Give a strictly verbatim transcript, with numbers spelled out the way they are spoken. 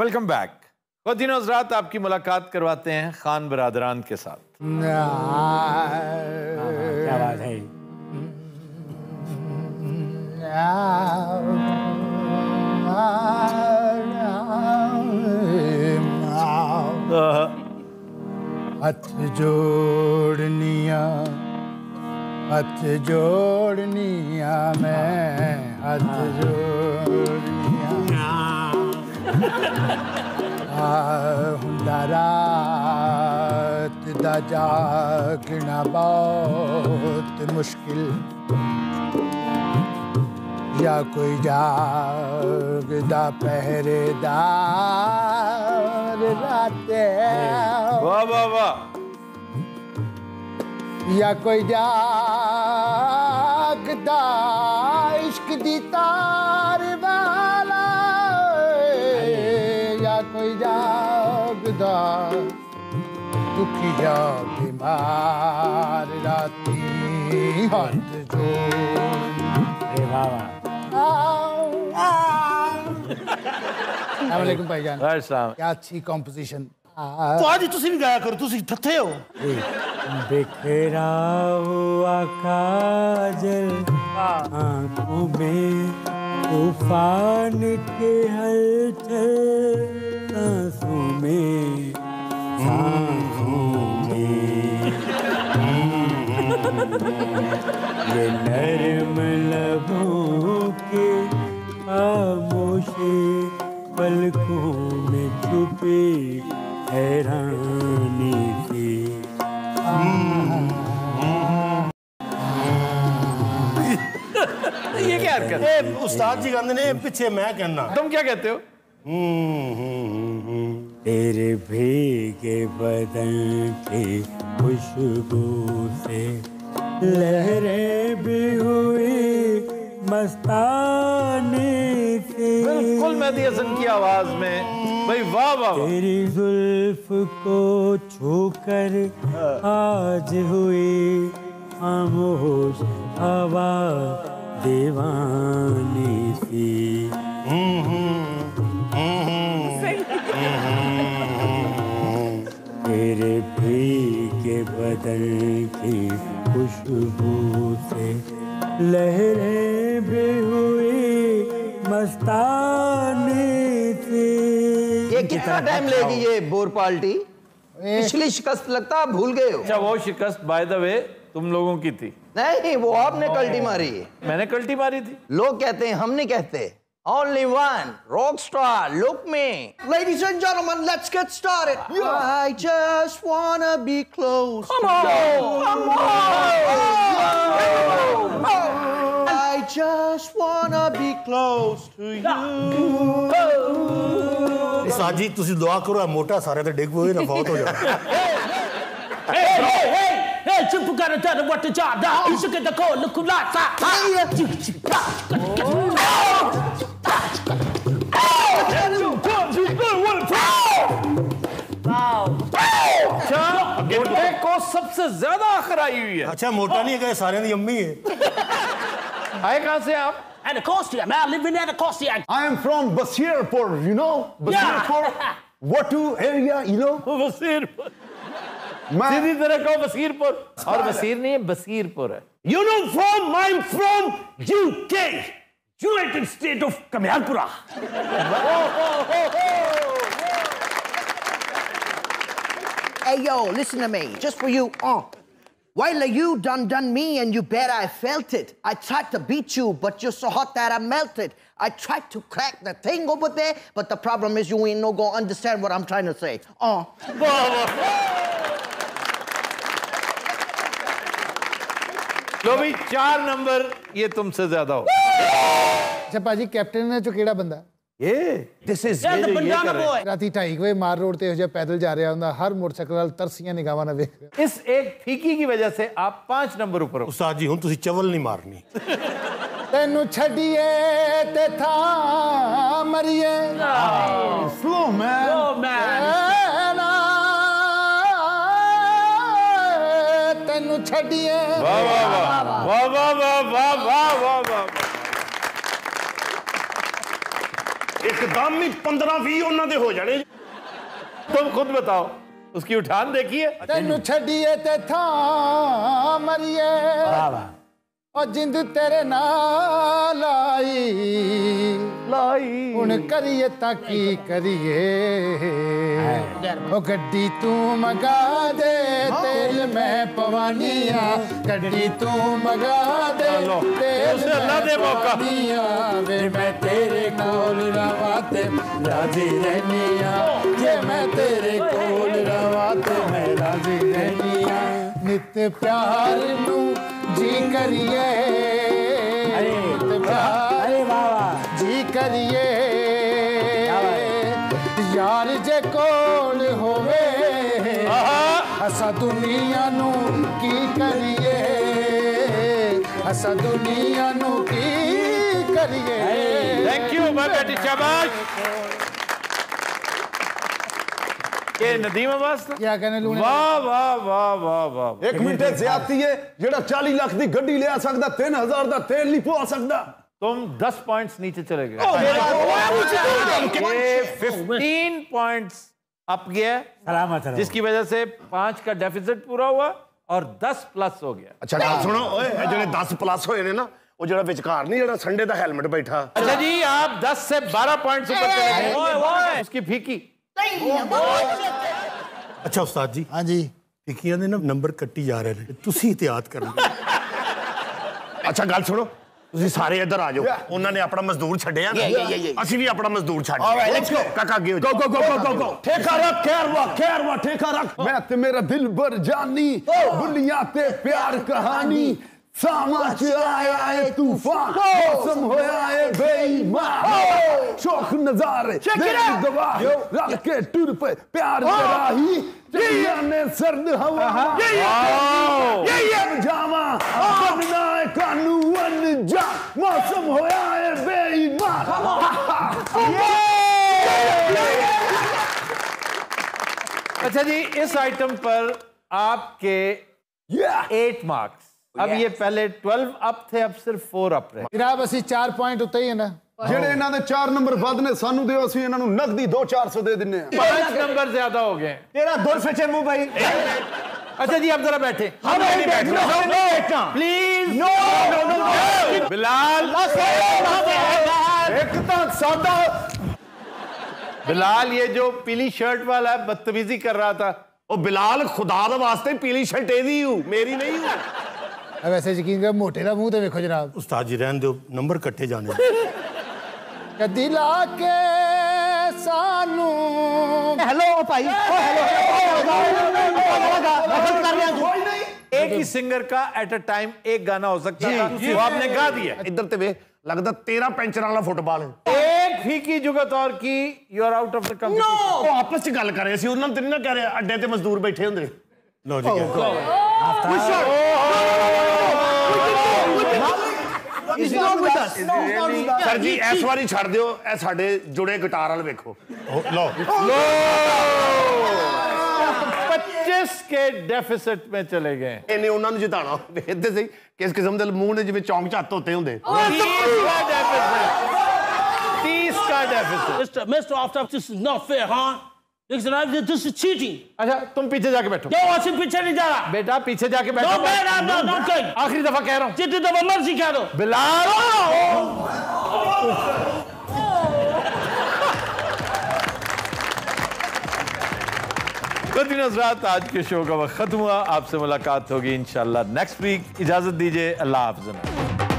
Welcome back. वो दिनों रात आपकी मुलाकात करवाते हैं खान बरादरान के साथ। क्या बात है, हथ जोड़निया हथ जोड़निया मैं हथ जोड़निया हुंदा रात दा जागना बहुत मुश्किल, या कोई जागदा पहरेदार राते, वाह वाह वाह, या कोई जागदा इश्क दी तार वाला, या कोई जागदा दुखी या बीमार राती हाथ जोड़। अलैकुम भाईजान, क्या अच्छी कंपोजिशन। तो आज तुसी नहीं गाया करो, तुसी थथे हो। बिखरा हुआ काजल आंखों में तूफान के हलचल, सांसों में सांसों में ये नरम लबों के खामोशी पलकों में छुपी हैरानी थी। ये क्या हरकत है उस्ताद जी गांधी ने पीछे मैं कहना, तुम क्या कहते हो? तेरे भीगे बदन की खुशबू से लहरें भी हुई मस्तानी थी। बिल्कुल मेहदी हसन की आवाज में भाई, वाह वाह। तेरी जुल्फ को छूकर आज हुई खामोश हवा दीवानी थी। तेरे भीगे बदन की खुशबू से लहरें भी हुई मस्तानी थी। ये कितना टाइम लेगी ये बोर पार्टी? पिछली शिकस्त लगता भूल गए हो। अच्छा, वो शिकस्त बाय द वे तुम लोगों की थी। नहीं, वो आपने कल्टी मारी। मैंने कल्टी मारी थी। लोग कहते हैं, हम नहीं कहते। Only one rock star, look me. Ladies and gentlemen, let's get started. Yeah. I just wanna be close. Come on, no. come on. Oh. Oh. Oh. I just wanna be close to you. साजी तुसी दुआ करो मोटा सारे तो डेग बोले ना बहुत हो जाए। Hey hey hey hey, चुप करो तेरे बट्टे जादा इसके तो कोल कुलाता। मोटे को सबसे ज्यादा आखिर आई हुई है। अच्छा मोटा नहीं है, सारे की अम्मी है। आए कहाँ से आप? Anacostia, man. I live in Anacostia. I am from Basirpur, you know? Basirpur, yeah. Watu area, you know? Basirpur. सीधी तरह कहो बसीरपुर, और बसीर नहीं है बसीरपुर है। You know from, I'm from U K, United States of Kamalpura. Hey yo, listen to me, just for you. Uh, while you done done me and you bet I felt it. I tried to beat you, but you're so hot that I melted. I tried to crack the thing over there, but the problem is you ain't no gonna understand what I'm trying to say. Uh. लो भी चार number ये तुमसे ज्यादा हो। अच्छा पाजी, captain ने जो केड़ा बंदा ਇਹ ਦਿਸ ਇਜ਼ ਦ ਬੰਡਾਨਾ ਬੋਏ ਰਾਤੀ ਢਾਈ ਵਜੇ ਮਾਰ ਰੋਡ ਤੇ ਹੋ ਜਾ ਪੈਦਲ ਜਾ ਰਿਹਾ ਹੁੰਦਾ, ਹਰ ਮੋਟਰਸਾਈਕਲ ਨਾਲ ਤਰਸੀਆਂ ਨਿਗਾਹਾਂ ਨਾਲ ਵੇਖ ਰਿਹਾ। ਇਸ ਇੱਕ ਫੀਕੀ ਦੀ ਵਜ੍ਹਾ ਸੇ ਆਪ पाँच ਨੰਬਰ ਉੱਪਰ ਹੋ। ਉਸਤਾਦ ਜੀ ਹੁਣ ਤੁਸੀਂ ਚਵਲ ਨਹੀਂ ਮਾਰਨੀ। ਤੈਨੂੰ ਛੱਡੀਏ ਤੇ ਥਾਂ ਮਰੀਏ, ਸਲੋ ਮੈਨ ਸਲੋ ਮੈਨ ਤੈਨੂੰ ਛੱਡੀਏ। ਵਾਹ ਵਾਹ ਵਾਹ ਵਾਹ ਵਾਹ ਵਾਹ ਵਾਹ। एकदम ही पंद्रह भी उन्होंने हो जाने। तुम खुद बताओ उसकी उठान देखिए। तेनू छड़िए ते थां मरिए ओ जिंद तेरे नाल लाई लाई हुण करिए तां की करिए ओ गड्डी तू मगा दे तेल मैं पवानिया गड्डी तू मगा दे तेल मैं पवानिया वे मैं तेरे कोल रवा ते राजी रहनिया जे मैं तेरे कोल रवा ते मैं राजी रहनिया नित प्यार नू जी करिए अरे वाह जी करिए यार जे कोल होवे असा दुनिया नू की करिए असा दुनिया नू की करिए। थैंक यू बेटी शाबाश। नदीम क्या कहने वाह वाह वाह वाह वाह। एक मिनट ज्यादती है जेड़ा चालीस लाख दी गड्डी ले आ सकदा तीन हजार दा तेल नहीं पवा सकदा। तुम दस पॉइंट्स नीचे चले गए अप गया जिसकी वजह से पांच का डेफिसिट पूरा हुआ और दस प्लस हो गया। अच्छा सुनो जो दस प्लस हो ना वो जो विचकार नहीं जो संडे का हेलमेट बैठा। अच्छा जी आप दस से बारह पॉइंट उसकी फीकी। अच्छा उस्ताद जी हाँ जी फीकिया ने ना नंबर कट्टी जा रहे हैं तुसी एहतियात करना। अच्छा गल सुनो तुसी सारे इधर आ जाओ उन्होंने अपना मजदूर छड्या असी भी अपना मजदूर छड्या। ऑल राइट लेट्स गो काका गो गो गो गो गो गो ठेका रख खैरवा खैरवा ठेका रख मैं ते मेरा दिल भर जानी दुनिया ते प्यार कहानी सामा आया है तूफान मौसम होया है बेईमान शौक नजारे गवाह रख के टूर पे प्यार राही ने सर्द हवा जामा बनना है कानून जा मौसम होया है बेईमान। अच्छा जी इस आइटम पर आपके एट मार्क्स। अब yes. ये पहले ट्वेल्व अप थे अब सिर्फ फोर अप रहे। जनाब असी चार पॉइंट उते ही है ना जेडे इना दे चार नंबर वध ने सानू दियो असी इना नु नगदी दो चार सौ दे दिने पांच नंबर ज्यादा हो गए तेरा दुर सचे मुंह भाई। अच्छा जी आप जरा बैठे हम नहीं बैठना हम नहीं बैठना please no no no Bilal एक तो सौदा बिलाल ये जो पीली शर्ट वाला बदतमीजी कर रहा था ओ बिलाल खुदा दे वास्ते पीली शर्ट एदी हूं मेरी नहीं हूं। वैसे यकीन कर मोटे का मुंह तो देखो जनाब उस्ताद जी रहन दो नंबर कट्ठे जाने कदी ला के सानू हेलो भाई ओ हेलो नफरत कर रहा कोई नहीं। एक ही सिंगर का एट अ टाइम एक गाना हो सकता है वो आपने गा दिया। इधर ते वे लगता तेरा पेंचर वाला फुटबॉल है एक फीकी जुगत और की you are out of the competition. वो आपस में गल कर रहे सी उन्होंने तेरे ना कह रहे अड्डे ते मजदूर बैठे होंगे लो जी सर जी इस बारी छड़ दिओ ए साडे जुड़े गिटार वाल वेखो लो लो पच्चीस के डेफिसिट में चले गए इन्हें उन्होंने जिताना वेखदे सही किस किस्म दे मूंह ने जिवें चौंक झत्त होते हुंदे तीस का deficit. Mister after this is not fair हां चीटिंग। अच्छा तुम पीछे जाके बैठो क्यों पीछे नहीं जा रहा बेटा पीछे जाके बैठो आखिरी दफा कह रहा हूँ जितनी दफा मर्जी कह दो बिलाल नजरात आज के शो का वक्त खत्म हुआ आपसे मुलाकात होगी इंशाल्लाह नेक्स्ट वीक। इजाजत दीजिए अल्लाह हाफ़िज़।